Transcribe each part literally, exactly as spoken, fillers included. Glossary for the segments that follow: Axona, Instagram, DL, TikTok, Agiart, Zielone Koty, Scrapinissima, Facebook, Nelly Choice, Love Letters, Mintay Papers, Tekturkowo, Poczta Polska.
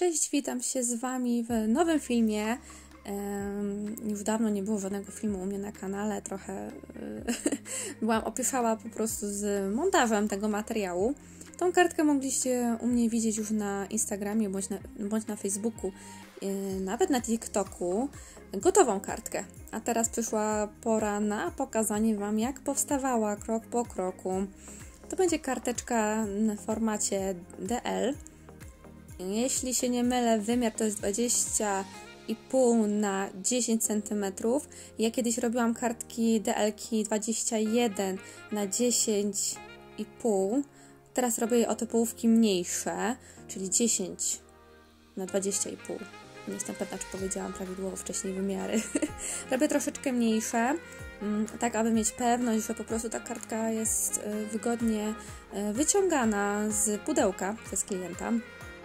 Cześć, witam się z Wami w nowym filmie. Już dawno nie było żadnego filmu u mnie na kanale, trochę byłam opieszała po prostu z montażem tego materiału. Tą kartkę mogliście u mnie widzieć już na Instagramie bądź na, bądź na Facebooku, nawet na TikToku, gotową kartkę. A teraz przyszła pora na pokazanie Wam, jak powstawała krok po kroku. To będzie karteczka w formacie D L. Jeśli się nie mylę, wymiar to jest dwadzieścia i pół na dziesięć centymetrów. Ja kiedyś robiłam kartki D L-ki dwadzieścia jeden na dziesięć i pół. Teraz robię je o te połówki mniejsze, czyli dziesięć na dwadzieścia i pół. Nie jestem pewna, czy powiedziałam prawidłowo wcześniej wymiary. Robię troszeczkę mniejsze, tak aby mieć pewność, że po prostu ta kartka jest wygodnie wyciągana z pudełka przez klienta.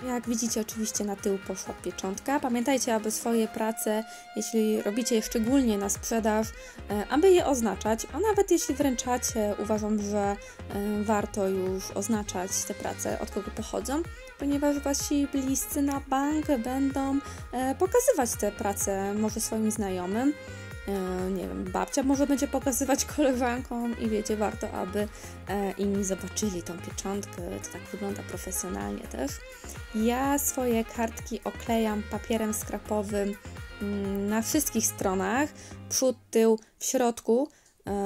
Jak widzicie, oczywiście na tył poszła pieczątka. Pamiętajcie, aby swoje prace, jeśli robicie je szczególnie na sprzedaż, aby je oznaczać, a nawet jeśli wręczacie, uważam, że warto już oznaczać te prace, od kogo pochodzą, ponieważ Wasi bliscy na bank będą pokazywać te prace może swoim znajomym. Nie wiem, babcia może będzie pokazywać koleżankom i wiecie, warto, aby inni zobaczyli tą pieczątkę, to tak wygląda profesjonalnie też. Ja swoje kartki oklejam papierem skrapowym na wszystkich stronach, przód, tył, w środku,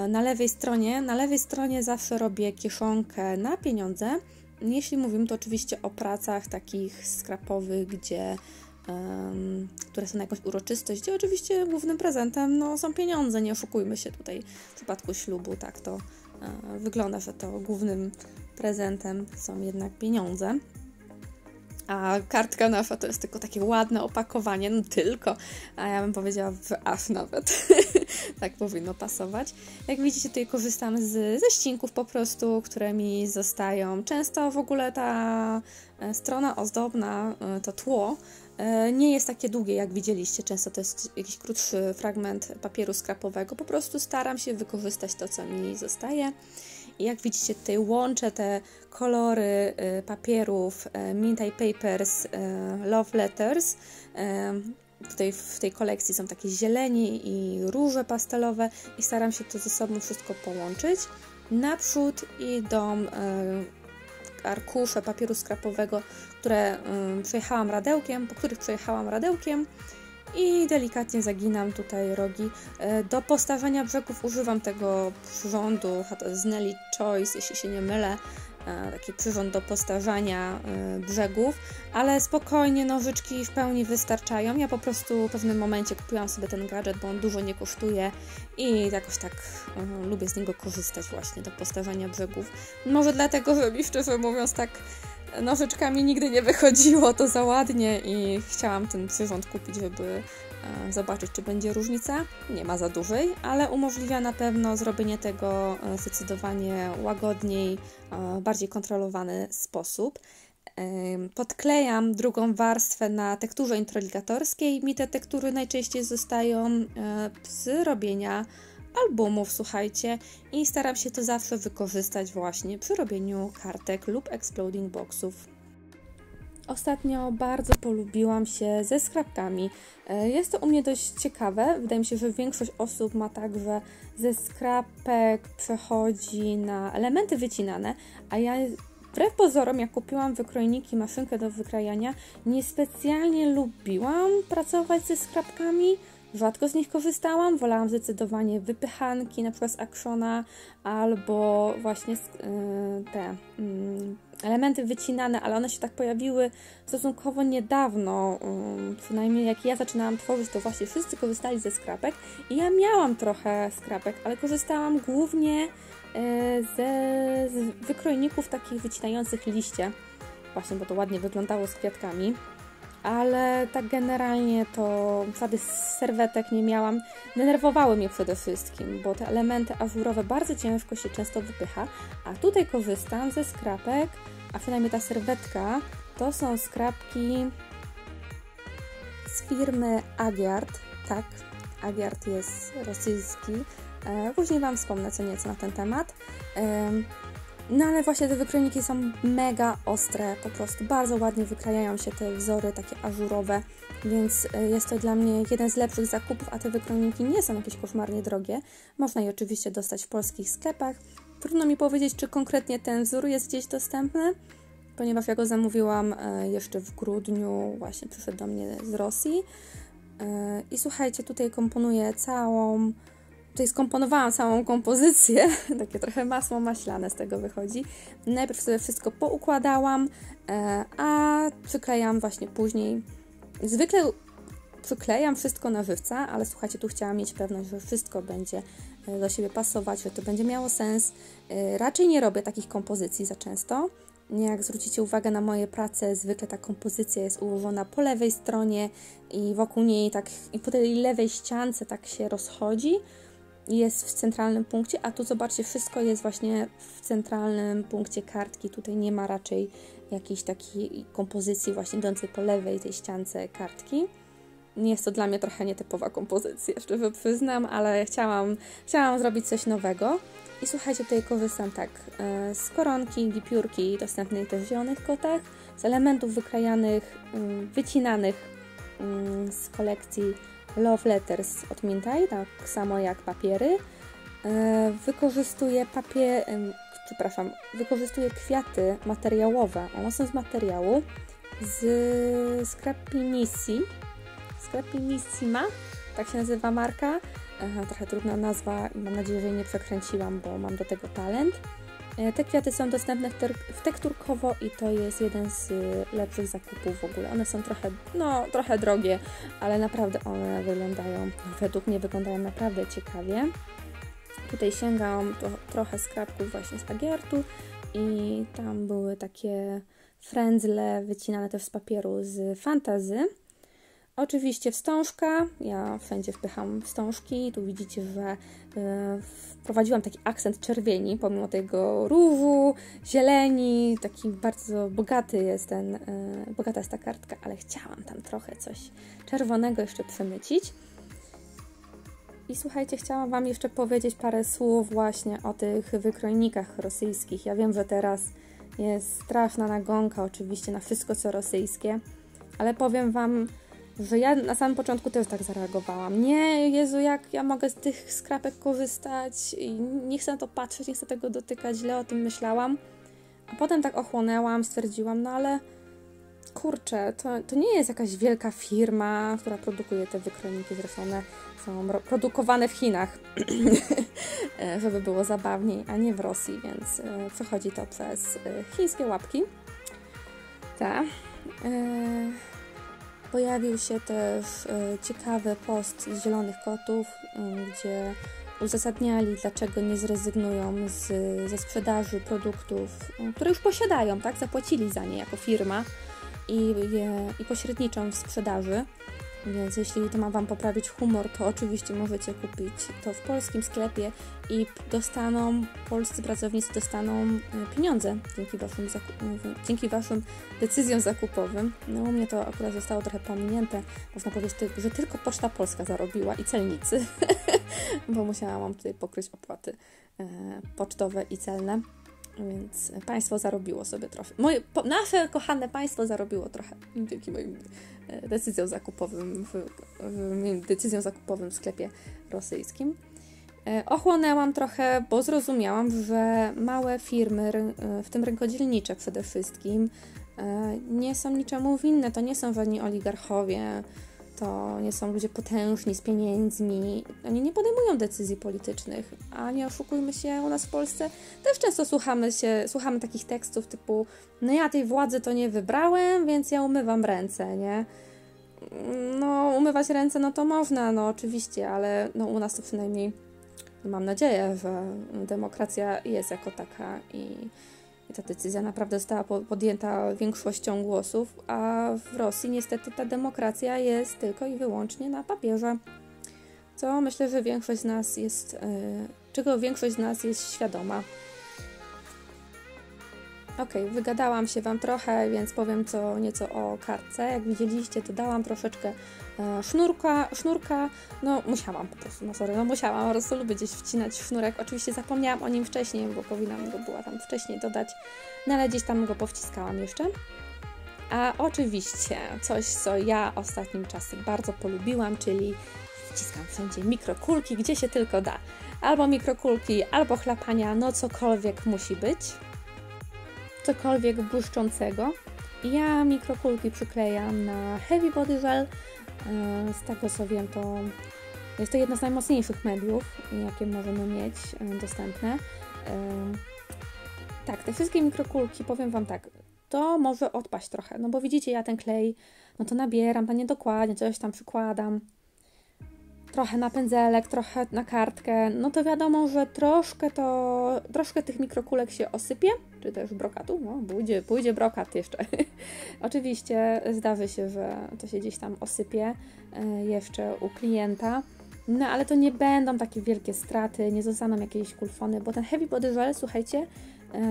na lewej stronie. Na lewej stronie zawsze robię kieszonkę na pieniądze, jeśli mówimy to oczywiście o pracach takich skrapowych, gdzie Um, które są na jakąś uroczystość, gdzie oczywiście głównym prezentem no, są pieniądze, nie oszukujmy się tutaj, w przypadku ślubu tak to um, wygląda, że to głównym prezentem są jednak pieniądze. A kartka nasza to jest tylko takie ładne opakowanie, no tylko, a ja bym powiedziała w aż nawet, tak powinno pasować. Jak widzicie, tutaj korzystam z, ze ścinków po prostu, które mi zostają. Często w ogóle ta strona ozdobna, to tło, nie jest takie długie, jak widzieliście. Często to jest jakiś krótszy fragment papieru skrapowego. Po prostu staram się wykorzystać to, co mi zostaje. I jak widzicie, tutaj łączę te kolory papierów Mintay Papers, Love Letters. Tutaj w tej kolekcji są takie zieleni i róże pastelowe i staram się to ze sobą wszystko połączyć. Naprzód idą arkusze papieru skrapowego, które przejechałam radełkiem, po których przejechałam radełkiem i delikatnie zaginam tutaj rogi. Do postawienia brzegów używam tego przyrządu z Nelly Choice, jeśli się nie mylę, taki przyrząd do postawiania brzegów, ale spokojnie nożyczki w pełni wystarczają. Ja po prostu w pewnym momencie kupiłam sobie ten gadżet, bo on dużo nie kosztuje i jakoś tak um, lubię z niego korzystać właśnie do postawiania brzegów. Może dlatego, że mi szczerze mówiąc tak nożyczkami nigdy nie wychodziło to za ładnie i chciałam ten przyrząd kupić, żeby e, zobaczyć, czy będzie różnica. Nie ma za dużej, ale umożliwia na pewno zrobienie tego e, zdecydowanie łagodniej, e, bardziej kontrolowany sposób. E, podklejam drugą warstwę na tekturze introligatorskiej. Mi te tektury najczęściej zostają e, z robienia albumów, słuchajcie, i staram się to zawsze wykorzystać właśnie przy robieniu kartek lub exploding boxów. Ostatnio bardzo polubiłam się ze skrapkami. Jest to u mnie dość ciekawe. Wydaje mi się, że większość osób ma tak, że ze skrapek przechodzi na elementy wycinane, a ja wbrew pozorom, jak kupiłam wykrojniki, maszynkę do wykrajania, niespecjalnie lubiłam pracować ze skrapkami. Rzadko z nich korzystałam, wolałam zdecydowanie wypychanki, na przykład z Axona, albo właśnie te elementy wycinane, ale one się tak pojawiły stosunkowo niedawno, przynajmniej jak ja zaczynałam tworzyć, to właśnie wszyscy korzystali ze skrapek i ja miałam trochę skrapek, ale korzystałam głównie ze, z wykrojników takich wycinających liście, właśnie bo to ładnie wyglądało z kwiatkami. Ale tak generalnie to wady serwetek nie miałam. Denerwowały mnie przede wszystkim, bo te elementy ażurowe bardzo ciężko się często wypycha, a tutaj korzystam ze skrapek, a przynajmniej ta serwetka, to są skrapki z firmy Agiart. Tak, Agiart jest rosyjski. Później Wam wspomnę co nieco na ten temat. No ale właśnie te wykrojniki są mega ostre, po prostu bardzo ładnie wykrajają się te wzory takie ażurowe, więc jest to dla mnie jeden z lepszych zakupów, a te wykrojniki nie są jakieś koszmarnie drogie. Można je oczywiście dostać w polskich sklepach. Trudno mi powiedzieć, czy konkretnie ten wzór jest gdzieś dostępny, ponieważ ja go zamówiłam jeszcze w grudniu, właśnie przyszedł do mnie z Rosji. I słuchajcie, tutaj komponuję całą... Tutaj skomponowałam całą kompozycję, takie trochę masło maślane z tego wychodzi. Najpierw sobie wszystko poukładałam, a przyklejam właśnie później. Zwykle przyklejam wszystko na żywca, ale słuchajcie, tu chciałam mieć pewność, że wszystko będzie do siebie pasować, że to będzie miało sens. Raczej nie robię takich kompozycji za często. Jak zwrócicie uwagę na moje prace, zwykle ta kompozycja jest ułożona po lewej stronie i wokół niej tak, i po tej lewej ściance tak się rozchodzi. Jest w centralnym punkcie, a tu zobaczcie, wszystko jest właśnie w centralnym punkcie kartki. Tutaj nie ma raczej jakiejś takiej kompozycji właśnie idącej po lewej tej ściance kartki. Nie jest to dla mnie trochę nietypowa kompozycja, szczerze przyznam, ale chciałam, chciałam zrobić coś nowego. I słuchajcie, tutaj korzystam tak z koronki, gipiórki dostępnej też w Zielonych Kotach, z elementów wykrajanych, wycinanych z kolekcji Love Letters od Mintay, tak samo jak papiery. Wykorzystuję papier... Przepraszam, wykorzystuję kwiaty materiałowe. One są z materiału z Scrapinissima. Scrapinissima, tak się nazywa marka. Trochę trudna nazwa, mam nadzieję, że jej nie przekręciłam, bo mam do tego talent. Te kwiaty są dostępne w Tekturkowo i to jest jeden z lepszych zakupów w ogóle. One są trochę, no, trochę drogie, ale naprawdę one wyglądają, według mnie wyglądają naprawdę ciekawie. Tutaj sięgałam to, trochę skrapków właśnie z Agiartu i tam były takie frędzle wycinane też z papieru z fantazy. Oczywiście wstążka, ja wszędzie wpycham wstążki, tu widzicie, że yy, wprowadziłam taki akcent czerwieni, pomimo tego różu, zieleni, taki bardzo bogaty jest ten, yy, bogata jest ta kartka, ale chciałam tam trochę coś czerwonego jeszcze przemycić. I słuchajcie, chciałam Wam jeszcze powiedzieć parę słów właśnie o tych wykrojnikach rosyjskich. Ja wiem, że teraz jest straszna nagonka oczywiście na wszystko co rosyjskie, ale powiem Wam, że ja na samym początku też tak zareagowałam. Nie, Jezu, jak ja mogę z tych skrapek korzystać? I nie chcę na to patrzeć, nie chcę tego dotykać, źle o tym myślałam. A potem tak ochłonęłam, stwierdziłam, no ale kurczę, to, to nie jest jakaś wielka firma, która produkuje te wykrojniki, zresztą one są produkowane w Chinach, żeby było zabawniej, a nie w Rosji, więc przechodzi to przez chińskie łapki. Tak. Pojawił się też ciekawy post z Zielonych Kotów, gdzie uzasadniali, dlaczego nie zrezygnują z, ze sprzedaży produktów, które już posiadają, tak? Zapłacili za nie jako firma i, i pośredniczą w sprzedaży. Więc jeśli to ma Wam poprawić humor, to oczywiście możecie kupić to w polskim sklepie i dostaną, polscy pracownicy dostaną pieniądze dzięki Waszym, dzięki waszym decyzjom zakupowym. No u mnie to akurat zostało trochę pominięte, można powiedzieć, że tylko Poczta Polska zarobiła i celnicy, bo musiałam tutaj pokryć opłaty pocztowe i celne. Więc państwo zarobiło sobie trochę. Moje, po, nasze kochane państwo zarobiło trochę dzięki moim decyzjom zakupowym w, w, decyzjom zakupowym w sklepie rosyjskim. Ochłonęłam trochę, bo zrozumiałam, że małe firmy, w tym rękodzielnicze przede wszystkim, nie są niczemu winne. To nie są żadni oligarchowie, to nie są ludzie potężni z pieniędzmi, oni nie podejmują decyzji politycznych, a nie oszukujmy się, u nas w Polsce też często słuchamy, się, słuchamy takich tekstów typu no ja tej władzy to nie wybrałem, więc ja umywam ręce, nie? No umywać ręce no to można, no oczywiście, ale no, u nas to przynajmniej mam nadzieję, że demokracja jest jako taka i I ta decyzja naprawdę została podjęta większością głosów, a w Rosji niestety ta demokracja jest tylko i wyłącznie na papierze, co myślę, że większość z nas jest, czego większość z nas jest świadoma. Ok, wygadałam się Wam trochę, więc powiem co nieco o kartce. Jak widzieliście, to dałam troszeczkę e, sznurka, sznurka, no musiałam po prostu, no sorry, no musiałam, po prostu lubię gdzieś wcinać sznurek. Oczywiście zapomniałam o nim wcześniej, bo powinnam go była tam wcześniej dodać, no ale gdzieś tam go powciskałam jeszcze. A oczywiście coś, co ja ostatnim czasem bardzo polubiłam, czyli wciskam wszędzie mikrokulki, gdzie się tylko da. Albo mikrokulki, albo chlapania, no cokolwiek musi być. Cokolwiek błyszczącego. Ja mikrokulki przyklejam na Heavy Body Gel. Z tego co wiem, to jest to jedno z najmocniejszych mediów, jakie możemy mieć dostępne. Tak, te wszystkie mikrokulki, powiem Wam tak, to może odpaść trochę, no bo widzicie, ja ten klej, no to nabieram, to niedokładnie, coś tam przykładam. Trochę na pędzelek, trochę na kartkę, no to wiadomo, że troszkę to, troszkę tych mikrokulek się osypie, czy też brokatu, no pójdzie, pójdzie brokat jeszcze. Oczywiście zdarzy się, że to się gdzieś tam osypie y, jeszcze u klienta, no ale to nie będą takie wielkie straty, nie zostaną jakieś kulfony, bo ten Heavy Body Gel, słuchajcie,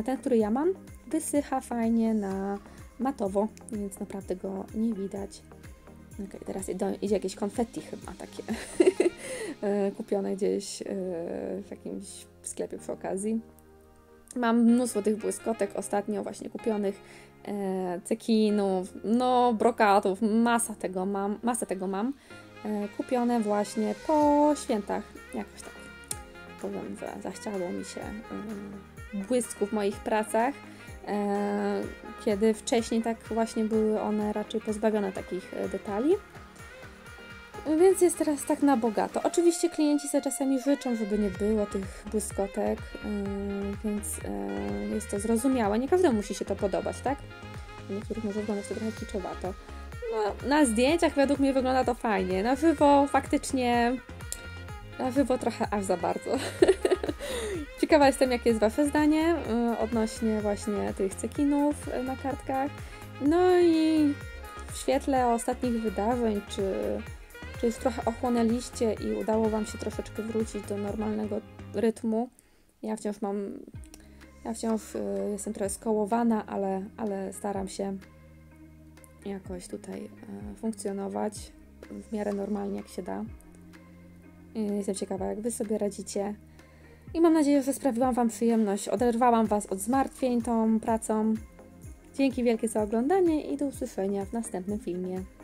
y, ten, który ja mam, wysycha fajnie na matowo, więc naprawdę go nie widać. Okej, okay, teraz idzie jakieś konfetti chyba takie kupione gdzieś w jakimś sklepie przy okazji. Mam mnóstwo tych błyskotek ostatnio właśnie kupionych, cekinów, no brokatów, masa tego mam, masę tego mam, kupione właśnie po świętach, jakoś tak. Powiem, że zachciało mi się błysku w moich pracach, kiedy wcześniej tak właśnie były one raczej pozbawione takich detali, więc jest teraz tak na bogato. Oczywiście klienci sobie czasami życzą, żeby nie było tych błyskotek, więc jest to zrozumiałe, nie każdemu musi się to podobać, tak? Niektórych może wyglądać to trochę kiczowato. No, na zdjęciach według mnie wygląda to fajnie, na żywo faktycznie na żywo trochę aż za bardzo. Ciekawa jestem, jakie jest Wasze zdanie odnośnie właśnie tych cekinów na kartkach. No i w świetle ostatnich wydarzeń, czy, czy już trochę ochłonęliście i udało Wam się troszeczkę wrócić do normalnego rytmu. Ja wciąż mam, ja wciąż jestem trochę skołowana, ale, ale staram się jakoś tutaj funkcjonować w miarę normalnie, jak się da. Jestem ciekawa, jak Wy sobie radzicie. I mam nadzieję, że sprawiłam Wam przyjemność, oderwałam Was od zmartwień tą pracą. Dzięki wielkie za oglądanie i do usłyszenia w następnym filmie.